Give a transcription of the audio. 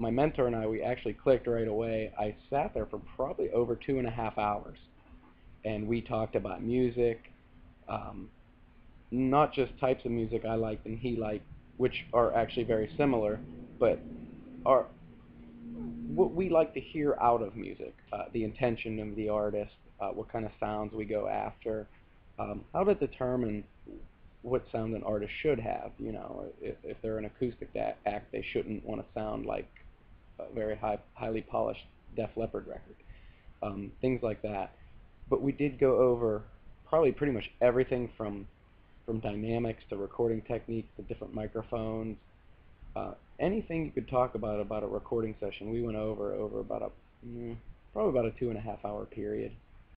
my mentor and I, we actually clicked right away. I sat there for probably over 2.5 hours, and we talked about music, not just types of music I liked and he liked, which are actually very similar, but are what we like to hear out of music, the intention of the artist, what kind of sounds we go after, how to determine what sound an artist should have. You know, if they're an acoustic act, they shouldn't want to sound like a very highly polished Def Leppard record, things like that. But we did go over probably pretty much everything from dynamics to recording techniques to different microphones, anything you could talk about a recording session. We went over about a probably about a 2.5 hour period.